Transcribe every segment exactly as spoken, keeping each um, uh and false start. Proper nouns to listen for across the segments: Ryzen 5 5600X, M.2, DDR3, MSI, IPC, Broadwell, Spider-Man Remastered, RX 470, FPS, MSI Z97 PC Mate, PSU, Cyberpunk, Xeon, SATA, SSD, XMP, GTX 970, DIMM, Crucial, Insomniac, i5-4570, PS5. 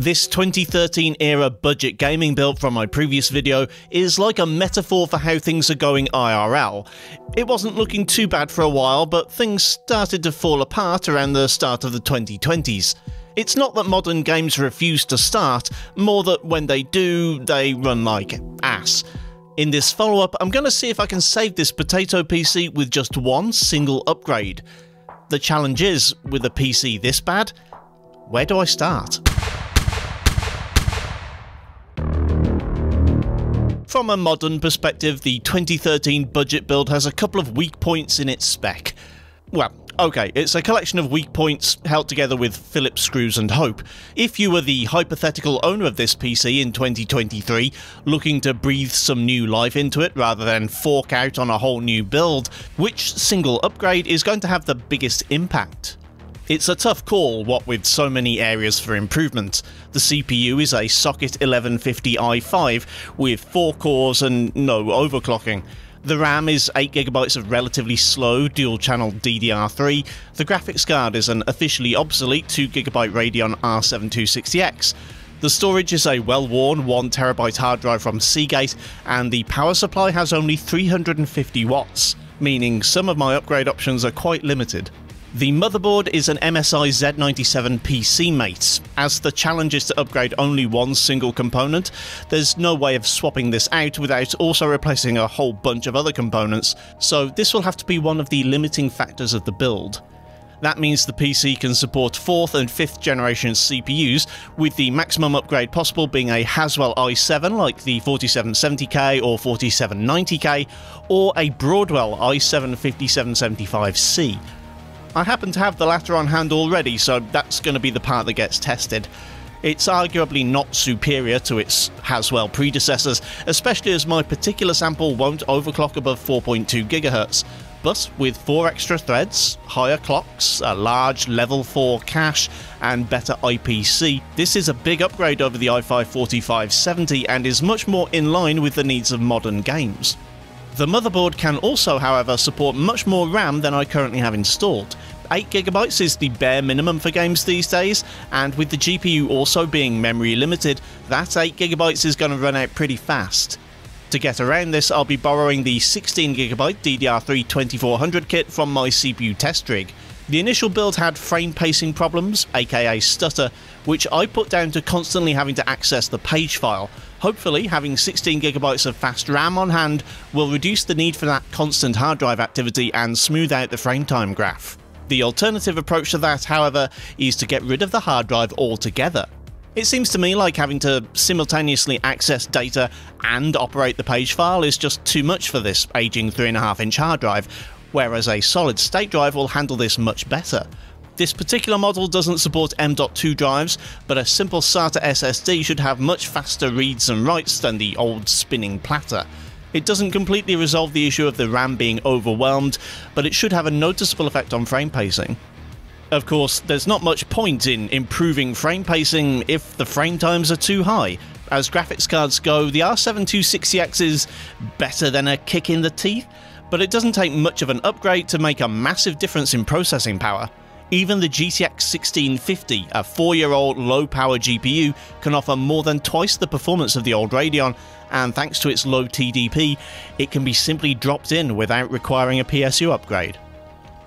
This twenty thirteen era budget gaming build from my previous video is like a metaphor for how things are going I R L. It wasn't looking too bad for a while, but things started to fall apart around the start of the twenty twenties. It's not that modern games refuse to start, more that when they do, they run like ass. In this follow-up, I'm going to see if I can save this potato P C with just one single upgrade. The challenge is, with a P C this bad, where do I start? From a modern perspective, the twenty thirteen budget build has a couple of weak points in its spec. Well, okay, it's a collection of weak points held together with Phillips screws and hope. If you were the hypothetical owner of this P C in twenty twenty-three, looking to breathe some new life into it rather than fork out on a whole new build, which single upgrade is going to have the biggest impact? It's a tough call, what with so many areas for improvement. The C P U is a socket eleven fifty i five with four cores and no overclocking. The RAM is eight gigabytes of relatively slow dual-channel D D R three, the graphics card is an officially obsolete two gigabyte Radeon R seven two sixty X, the storage is a well-worn one terabyte hard drive from Seagate, and the power supply has only three hundred fifty watts, meaning some of my upgrade options are quite limited. The motherboard is an M S I Z ninety-seven P C Mate. As the challenge is to upgrade only one single component, there's no way of swapping this out without also replacing a whole bunch of other components, so this will have to be one of the limiting factors of the build. That means the P C can support fourth and fifth generation C P Us, with the maximum upgrade possible being a Haswell i seven like the forty-seven seventy K or forty-seven ninety K, or a Broadwell i seven fifty-seven seventy-five C. I happen to have the latter on hand already, so that's going to be the part that gets tested. It's arguably not superior to its Haswell predecessors, especially as my particular sample won't overclock above four point two gigahertz. But with four extra threads, higher clocks, a large level four cache, and better I P C, this is a big upgrade over the i five forty-five seventy and is much more in line with the needs of modern games. The motherboard can also, however, support much more RAM than I currently have installed. eight gigabytes is the bare minimum for games these days, and with the G P U also being memory limited, that eight gigabytes is going to run out pretty fast. To get around this, I'll be borrowing the sixteen gigabyte D D R three twenty-four hundred kit from my C P U test rig. The initial build had frame pacing problems, aka stutter, which I put down to constantly having to access the page file. Hopefully, having sixteen gigabytes of fast RAM on hand will reduce the need for that constant hard drive activity and smooth out the frame time graph. The alternative approach to that, however, is to get rid of the hard drive altogether. It seems to me like having to simultaneously access data and operate the page file is just too much for this aging three point five inch hard drive, whereas a solid state drive will handle this much better. This particular model doesn't support M dot two drives, but a simple SATA S S D should have much faster reads and writes than the old spinning platter. It doesn't completely resolve the issue of the RAM being overwhelmed, but it should have a noticeable effect on frame pacing. Of course, there's not much point in improving frame pacing if the frame times are too high. As graphics cards go, the R seven two sixty X is better than a kick in the teeth, but it doesn't take much of an upgrade to make a massive difference in processing power. Even the G T X sixteen fifty, a four year old low-power G P U, can offer more than twice the performance of the old Radeon, and thanks to its low T D P, it can be simply dropped in without requiring a P S U upgrade.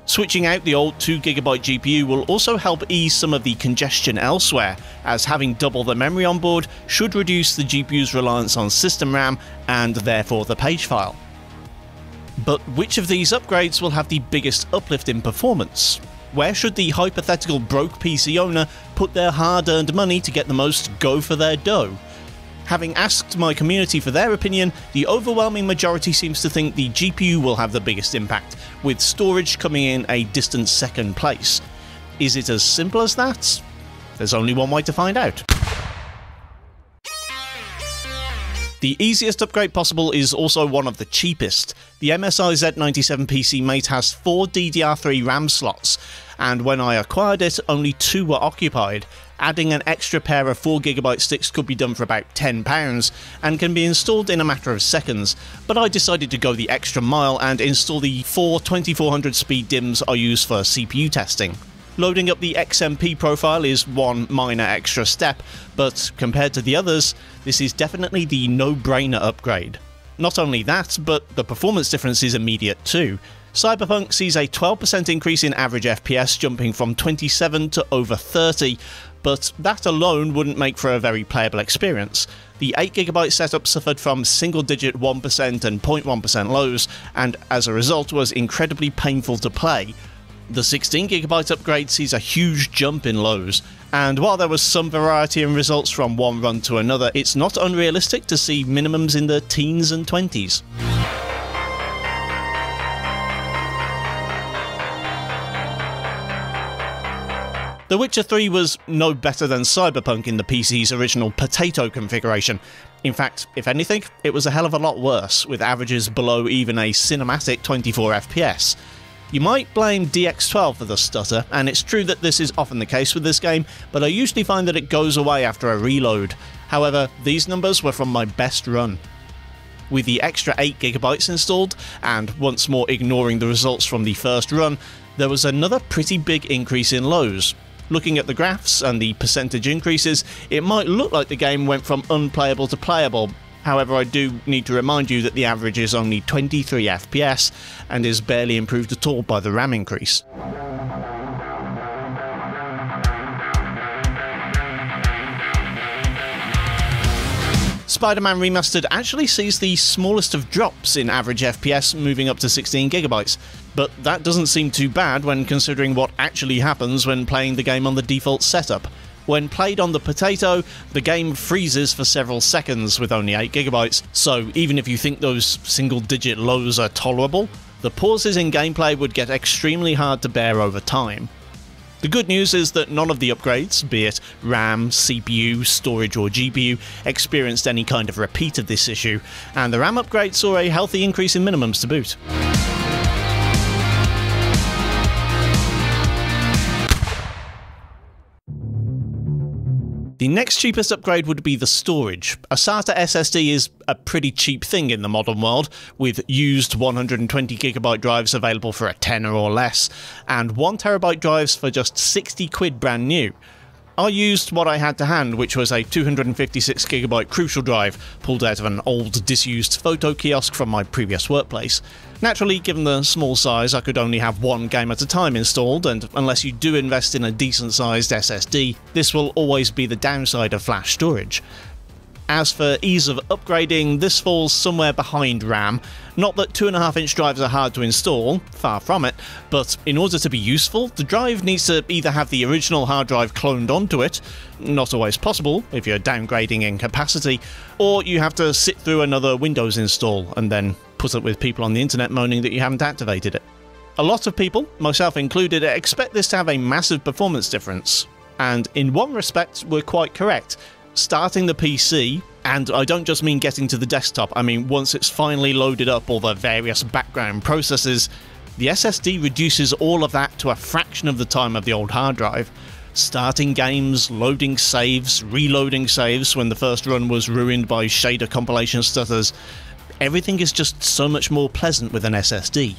Switching out the old two gigabyte G P U will also help ease some of the congestion elsewhere, as having double the memory on board should reduce the G P U's reliance on system RAM and therefore the page file. But which of these upgrades will have the biggest uplift in performance? Where should the hypothetical broke P C owner put their hard-earned money to get the most go for their dough? Having asked my community for their opinion, the overwhelming majority seems to think the G P U will have the biggest impact, with storage coming in a distant second place. Is it as simple as that? There's only one way to find out. The easiest upgrade possible is also one of the cheapest. The M S I Z ninety-seven P C Mate has four D D R three RAM slots, and when I acquired it, only two were occupied. Adding an extra pair of four gigabyte sticks could be done for about ten pounds, and can be installed in a matter of seconds, but I decided to go the extra mile and install the four twenty-four hundred speed DIMMs I use for C P U testing. Loading up the X M P profile is one minor extra step, but compared to the others, this is definitely the no-brainer upgrade. Not only that, but the performance difference is immediate too. Cyberpunk sees a twelve percent increase in average F P S, jumping from twenty-seven to over thirty, but that alone wouldn't make for a very playable experience. The eight gigabyte setup suffered from single-digit one percent and zero point one percent lows, and as a result was incredibly painful to play. The sixteen gigabyte upgrade sees a huge jump in lows, and while there was some variety in results from one run to another, it's not unrealistic to see minimums in the teens and twenties. The Witcher three was no better than Cyberpunk in the P C's original potato configuration. In fact, if anything, it was a hell of a lot worse, with averages below even a cinematic twenty-four F P S. You might blame D X twelve for the stutter, and it's true that this is often the case with this game, but I usually find that it goes away after a reload. However, these numbers were from my best run. With the extra eight gigabytes installed, and once more ignoring the results from the first run, there was another pretty big increase in lows. Looking at the graphs and the percentage increases, it might look like the game went from unplayable to playable. However, I do need to remind you that the average is only twenty-three F P S and is barely improved at all by the RAM increase. Spider-Man Remastered actually sees the smallest of drops in average F P S, moving up to sixteen gigabytes, but that doesn't seem too bad when considering what actually happens when playing the game on the default setup. When played on the potato, the game freezes for several seconds with only eight gigabytes, so even if you think those single-digit lows are tolerable, the pauses in gameplay would get extremely hard to bear over time. The good news is that none of the upgrades, be it RAM, C P U, storage or G P U, experienced any kind of repeat of this issue, and the RAM upgrade saw a healthy increase in minimums to boot. The next cheapest upgrade would be the storage. A SATA S S D is a pretty cheap thing in the modern world, with used one hundred twenty gigabyte drives available for a tenner or less, and one terabyte drives for just sixty quid brand new. I used what I had to hand, which was a two hundred fifty-six gigabyte Crucial drive, pulled out of an old disused photo kiosk from my previous workplace. Naturally, given the small size, I could only have one game at a time installed, and unless you do invest in a decent-sized S S D, this will always be the downside of flash storage. As for ease of upgrading, this falls somewhere behind RAM. Not that two and a half inch drives are hard to install, far from it, but in order to be useful, the drive needs to either have the original hard drive cloned onto it, not always possible if you're downgrading in capacity, or you have to sit through another Windows install and then put up with people on the internet moaning that you haven't activated it. A lot of people, myself included, expect this to have a massive performance difference, and in one respect we're quite correct. Starting the P C, and I don't just mean getting to the desktop, I mean once it's finally loaded up all the various background processes, the S S D reduces all of that to a fraction of the time of the old hard drive. Starting games, loading saves, reloading saves when the first run was ruined by shader compilation stutters, everything is just so much more pleasant with an S S D.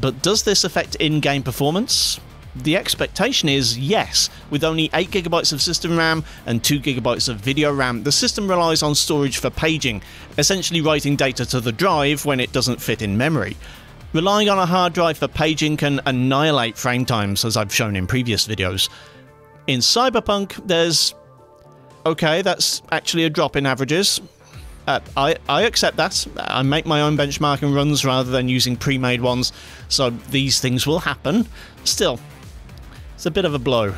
But does this affect in-game performance? The expectation is yes. With only eight gigabytes of system RAM and two gigabytes of video RAM, the system relies on storage for paging, essentially writing data to the drive when it doesn't fit in memory. Relying on a hard drive for paging can annihilate frame times, as I've shown in previous videos. In Cyberpunk, there's... okay, that's actually a drop in averages. Uh, I, I accept that. I make my own benchmarking runs rather than using pre-made ones, so these things will happen. Still, it's a bit of a blow.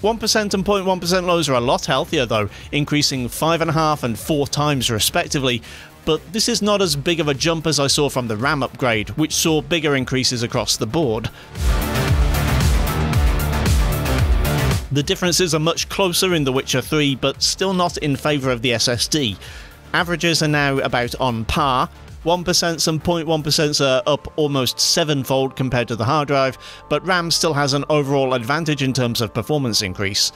one percent and zero point one percent lows are a lot healthier though, increasing five point five and four times respectively, but this is not as big of a jump as I saw from the RAM upgrade, which saw bigger increases across the board. The differences are much closer in The Witcher three, but still not in favour of the S S D. Averages are now about on par. one percent and zero point one percent are up almost sevenfold compared to the hard drive, but RAM still has an overall advantage in terms of performance increase.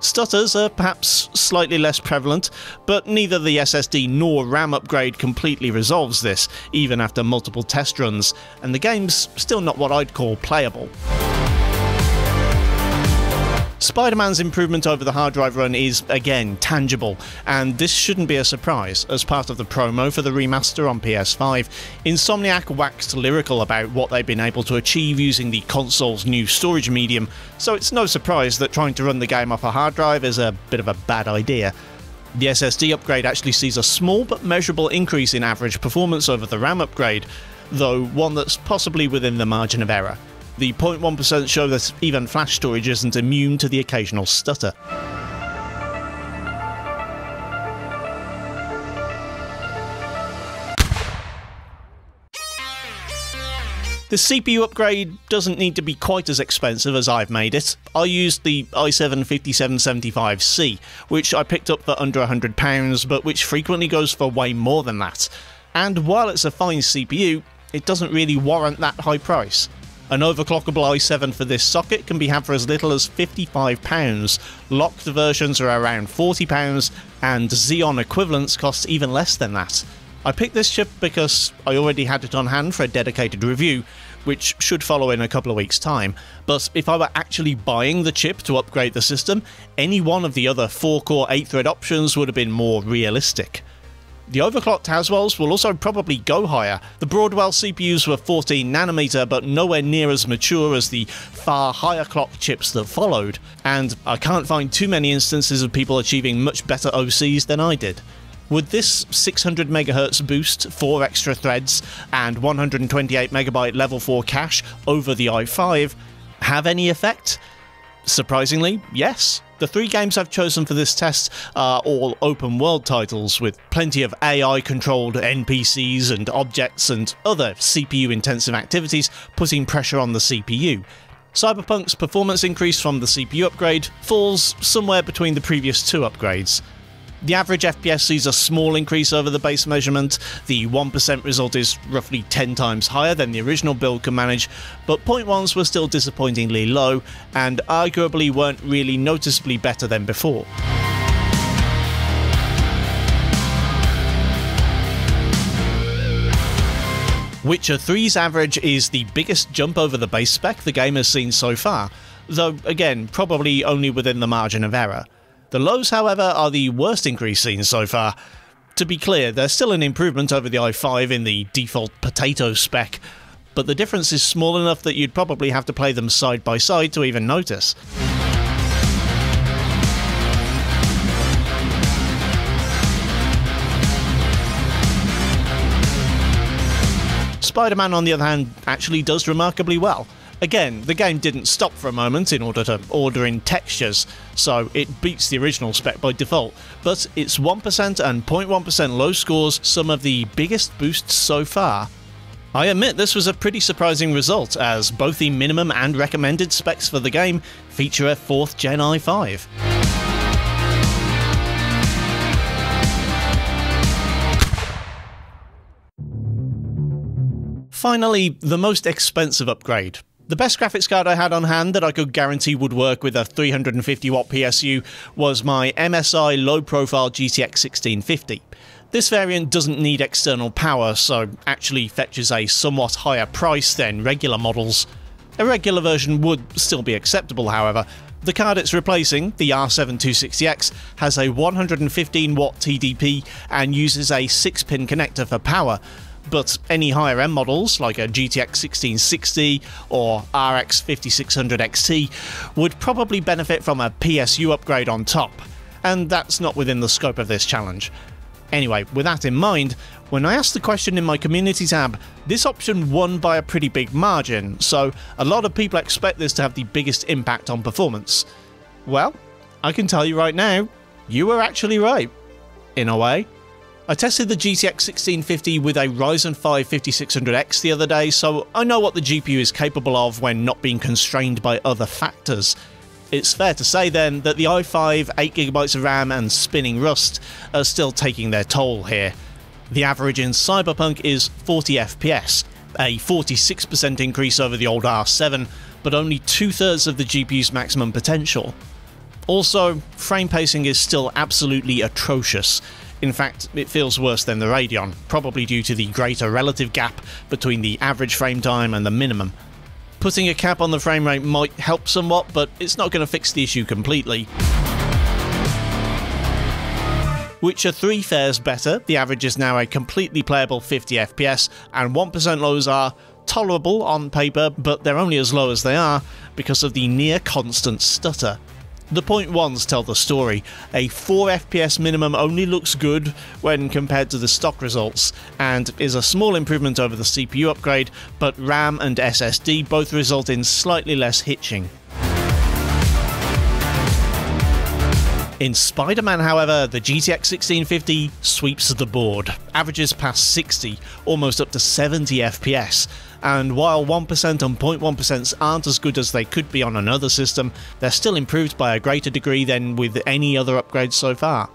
Stutters are perhaps slightly less prevalent, but neither the S S D nor RAM upgrade completely resolves this, even after multiple test runs, and the game's still not what I'd call playable. Spider-Man's improvement over the hard drive run is, again, tangible, and this shouldn't be a surprise. As part of the promo for the remaster on P S five, Insomniac waxed lyrical about what they've been able to achieve using the console's new storage medium, so it's no surprise that trying to run the game off a hard drive is a bit of a bad idea. The S S D upgrade actually sees a small but measurable increase in average performance over the RAM upgrade, though one that's possibly within the margin of error. The zero point one percent show that even flash storage isn't immune to the occasional stutter. The C P U upgrade doesn't need to be quite as expensive as I've made it. I used the i seven fifty-seven seventy-five C, which I picked up for under one hundred pounds, but which frequently goes for way more than that. And while it's a fine C P U, it doesn't really warrant that high price. An overclockable i seven for this socket can be had for as little as fifty-five pounds, locked versions are around forty pounds, and Xeon equivalents cost even less than that. I picked this chip because I already had it on hand for a dedicated review, which should follow in a couple of weeks' time, but if I were actually buying the chip to upgrade the system, any one of the other four core eight thread options would have been more realistic. The overclocked Haswells will also probably go higher. The Broadwell C P Us were fourteen nanometer, but nowhere near as mature as the far higher clock chips that followed, and I can't find too many instances of people achieving much better O Cs than I did. With this six hundred megahertz boost, four extra threads, and one hundred twenty-eight megabyte level four cache over the i five, have any effect? Surprisingly, yes. The three games I've chosen for this test are all open world titles with plenty of A I controlled N P Cs and objects and other C P U intensive activities putting pressure on the C P U. Cyberpunk's performance increase from the C P U upgrade falls somewhere between the previous two upgrades. The average F P S sees a small increase over the base measurement, the one percent result is roughly ten times higher than the original build can manage, but zero point ones were still disappointingly low, and arguably weren't really noticeably better than before. Witcher three's average is the biggest jump over the base spec the game has seen so far, though again, probably only within the margin of error. The lows, however, are the worst increase seen so far. To be clear, they're still an improvement over the i five in the default potato spec, but the difference is small enough that you'd probably have to play them side by side to even notice. Spider-Man, on the other hand, actually does remarkably well. Again, the game didn't stop for a moment in order to order in textures, so it beats the original spec by default, but its one percent and zero point one percent low scores some of the biggest boosts so far. I admit this was a pretty surprising result, as both the minimum and recommended specs for the game feature a fourth gen i five. Finally, the most expensive upgrade. The best graphics card I had on hand that I could guarantee would work with a three hundred fifty watt P S U was my M S I low-profile G T X sixteen fifty. This variant doesn't need external power, so actually fetches a somewhat higher price than regular models. A regular version would still be acceptable, however. The card it's replacing, the R seven two sixty X, has a one hundred fifteen watt T D P and uses a six pin connector for power. But any higher-end models, like a G T X sixteen sixty or R X fifty-six hundred X T, would probably benefit from a P S U upgrade on top, and that's not within the scope of this challenge. Anyway, with that in mind, when I asked the question in my community tab, this option won by a pretty big margin, so a lot of people expect this to have the biggest impact on performance. Well, I can tell you right now, you were actually right, in a way. I tested the G T X sixteen fifty with a Ryzen five fifty-six hundred X the other day, so I know what the G P U is capable of when not being constrained by other factors. It's fair to say then that the i five, eight gigabytes of RAM and spinning rust are still taking their toll here. The average in Cyberpunk is forty F P S, a forty-six percent increase over the old R seven, but only two-thirds of the G P U's maximum potential. Also, frame pacing is still absolutely atrocious. In fact, it feels worse than the Radeon, probably due to the greater relative gap between the average frame time and the minimum. putting a cap on the frame rate might help somewhat, but it's not going to fix the issue completely. Witcher three fares better. The average is now a completely playable fifty F P S, and one percent lows are tolerable on paper, but they're only as low as they are because of the near-constant stutter. The point ones tell the story. A four F P S minimum only looks good when compared to the stock results, and is a small improvement over the C P U upgrade, but RAM and S S D both result in slightly less hitching. In Spider-Man, however, the G T X sixteen fifty sweeps the board. Averages past sixty, almost up to seventy F P S. And while one percent and zero point one percent aren't as good as they could be on another system, they're still improved by a greater degree than with any other upgrade so far.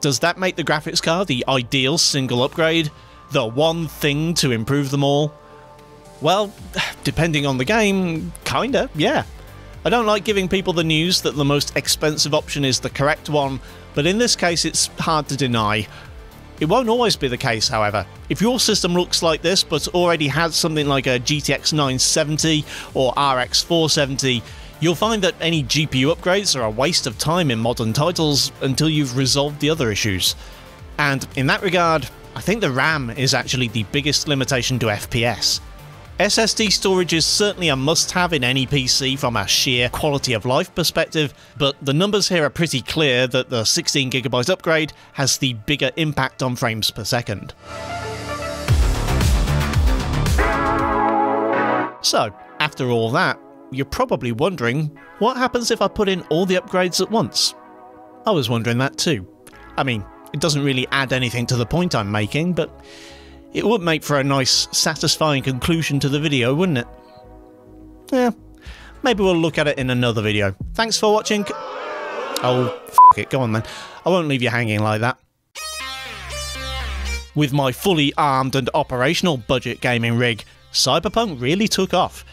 Does that make the graphics card the ideal single upgrade? The one thing to improve them all? Well, depending on the game, kinda, yeah. I don't like giving people the news that the most expensive option is the correct one, but in this case it's hard to deny. It won't always be the case, however. If your system looks like this but already has something like a G T X nine seventy or R X four seventy, you'll find that any G P U upgrades are a waste of time in modern titles until you've resolved the other issues. And in that regard, I think the RAM is actually the biggest limitation to F P S. S S D storage is certainly a must-have in any P C from a sheer quality of life perspective, but the numbers here are pretty clear that the sixteen gigabyte upgrade has the bigger impact on frames per second. So, after all that, you're probably wondering, what happens if I put in all the upgrades at once? I was wondering that too. I mean, it doesn't really add anything to the point I'm making, but it would make for a nice, satisfying conclusion to the video, wouldn't it? Yeah, maybe we'll look at it in another video. Thanks for watching. Oh, f*** it, go on then. I won't leave you hanging like that. With my fully armed and operational budget gaming rig, Cyberpunk really took off.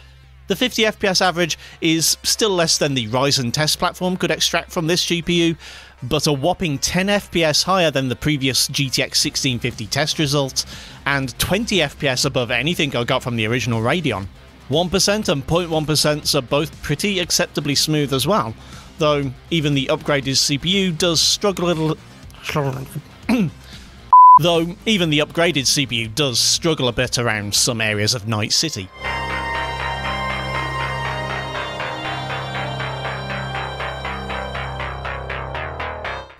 The fifty F P S average is still less than the Ryzen test platform could extract from this G P U, but a whopping ten F P S higher than the previous G T X sixteen fifty test result, and twenty F P S above anything I got from the original Radeon. one percent and zero point one percent are both pretty acceptably smooth as well, though even the upgraded C P U does struggle a little though even the upgraded C P U does struggle a bit around some areas of Night City.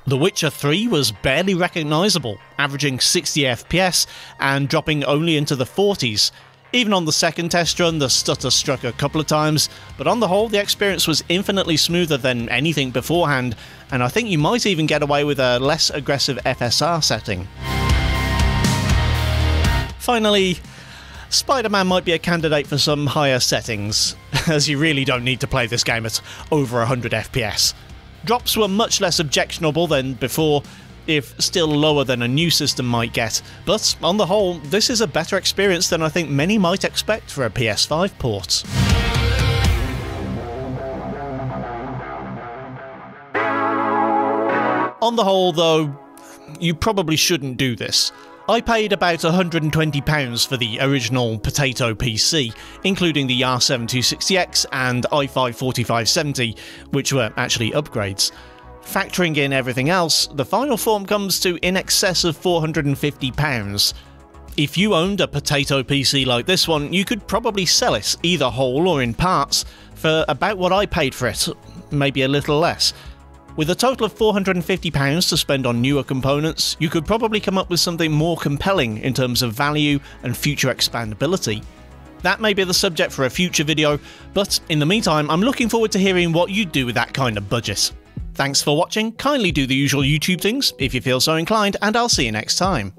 The Witcher three was barely recognisable, averaging sixty F P S and dropping only into the forties. Even on the second test run, the stutter struck a couple of times, but on the whole the experience was infinitely smoother than anything beforehand, and I think you might even get away with a less aggressive F S R setting. Finally, Spider-Man might be a candidate for some higher settings, as you really don't need to play this game at over one hundred F P S. Drops were much less objectionable than before, if still lower than a new system might get, but on the whole, this is a better experience than I think many might expect for a P S five port. On the whole though, you probably shouldn't do this. I paid about one hundred and twenty pounds for the original potato P C, including the R seven two sixty X and i five forty-five seventy, which were actually upgrades. Factoring in everything else, the final form comes to in excess of four hundred and fifty pounds. If you owned a potato P C like this one, you could probably sell it, either whole or in parts, for about what I paid for it, maybe a little less. With a total of four hundred and fifty pounds to spend on newer components, you could probably come up with something more compelling in terms of value and future expandability. That may be the subject for a future video, but in the meantime, I'm looking forward to hearing what you do with that kind of budget. Thanks for watching, kindly do the usual YouTube things if you feel so inclined, and I'll see you next time.